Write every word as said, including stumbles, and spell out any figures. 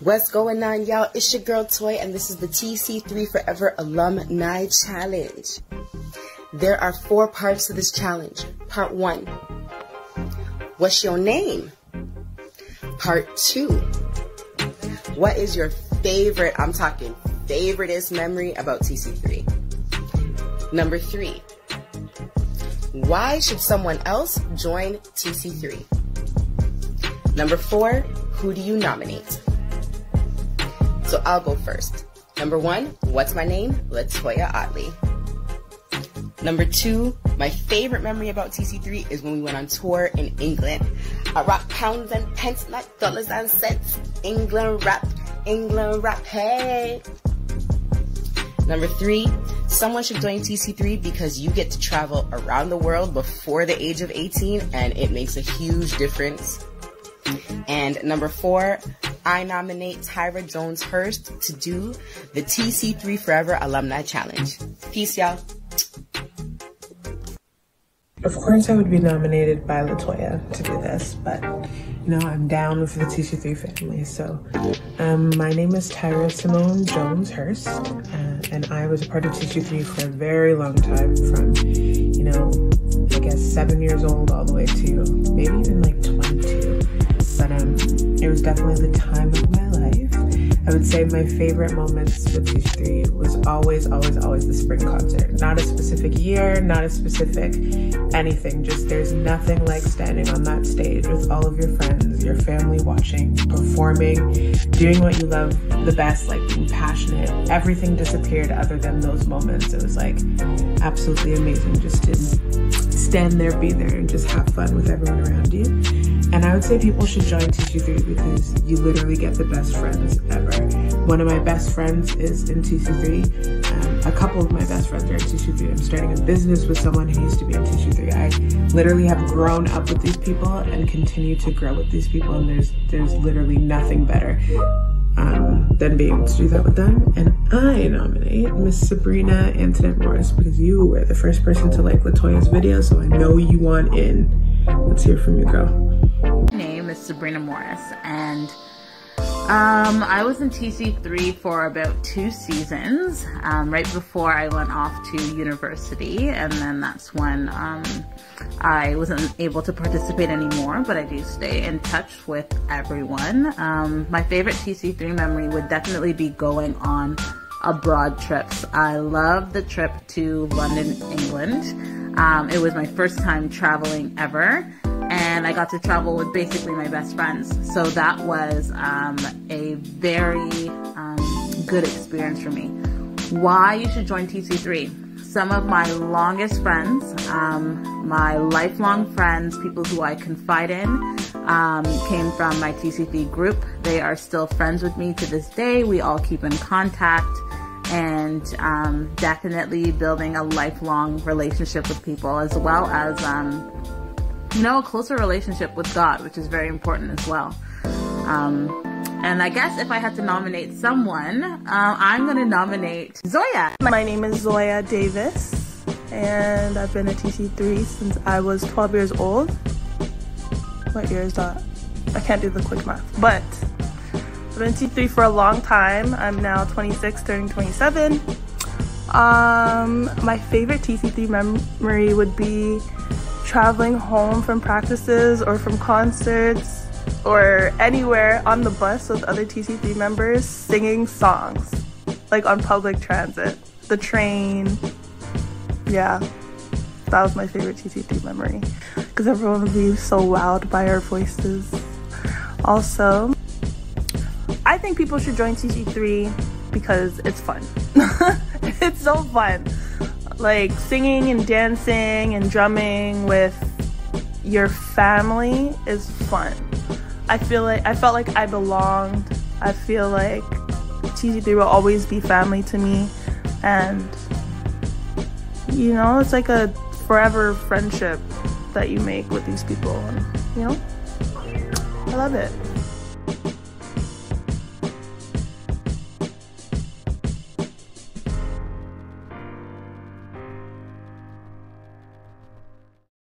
What's going on, y'all? It's your girl Toy, and this is the T C three Forever Alumni Challenge. There are four parts to this challenge. Part one, what's your name? Part two, what is your favorite, I'm talking favoriteest memory about T C three? Number three, why should someone else join T C three? Number four, who do you nominate? So I'll go first. Number one, what's my name? LaToya Otley. Number two, my favorite memory about T C three is when we went on tour in England. I rock pounds and pence, not dollars and cents. England rap, England rap, hey. Number three, someone should join T C three because you get to travel around the world before the age of eighteen, and it makes a huge difference. And number four, I nominate Tyra Jones Hurst to do the T C three Forever Alumni Challenge. Peace, y'all. Of course I would be nominated by LaToya to do this, but you know, I'm down with the T C three family. So um, my name is Tyra Simone Jones Hurst, uh, and I was a part of T C three for a very long time, from, you know, I guess seven years old all the way to maybe even like twenty-two. But um, it was definitely the time of my life. I would say my favorite moments with T C three was always, always, always the spring concert. Not a specific year, not a specific anything. Just there's nothing like standing on that stage with all of your friends, your family watching, performing, doing what you love the best, like being passionate. Everything disappeared other than those moments. It was like absolutely amazing just to stand there, be there, and just have fun with everyone around you. And I would say people should join T C three because you literally get the best friends ever. One of my best friends is in T C three. Um, a couple of my best friends are in T C three. I'm starting a business with someone who used to be in T C three. I literally have grown up with these people and continue to grow with these people. And there's there's literally nothing better um, than being able to do that with them. And I nominate Miss Sabrina Antonette Morris because you were the first person to like LaToya's video, so I know you want in. Let's hear from you, girl. My name is Sabrina Morris, and um, I was in T C three for about two seasons, um, right before I went off to university, and then that's when um, I wasn't able to participate anymore, but I do stay in touch with everyone. Um, my favorite T C three memory would definitely be going on abroad trips. I love the trip to London, England. Um, it was my first time traveling ever, and I got to travel with basically my best friends. So that was um, a very um, good experience for me. Why you should join T C three? Some of my longest friends, um, my lifelong friends, people who I confide in, um, came from my T C three group. They are still friends with me to this day. We all keep in contact, and um, definitely building a lifelong relationship with people, as well as um, you know, a closer relationship with God, which is very important as well. Um, and I guess if I had to nominate someone, uh, I'm going to nominate Zoya. My name is Zoya Davis, and I've been at T C three since I was twelve years old. What year is that? I can't do the quick math, but I've been at T C three for a long time. I'm now twenty-six, turning twenty-seven. Um, my favorite T C three memory would be traveling home from practices or from concerts or anywhere on the bus with other T C three members, singing songs, like on public transit, the train. Yeah, that was my favorite T C three memory because everyone would be so wowed by our voices. Also, I think people should join T C three because it's fun. It's so fun. Like singing and dancing and drumming with your family is fun. I feel like I felt like I belonged. I feel like T C three will always be family to me, and you know, it's like a forever friendship that you make with these people. And, you know, I love it.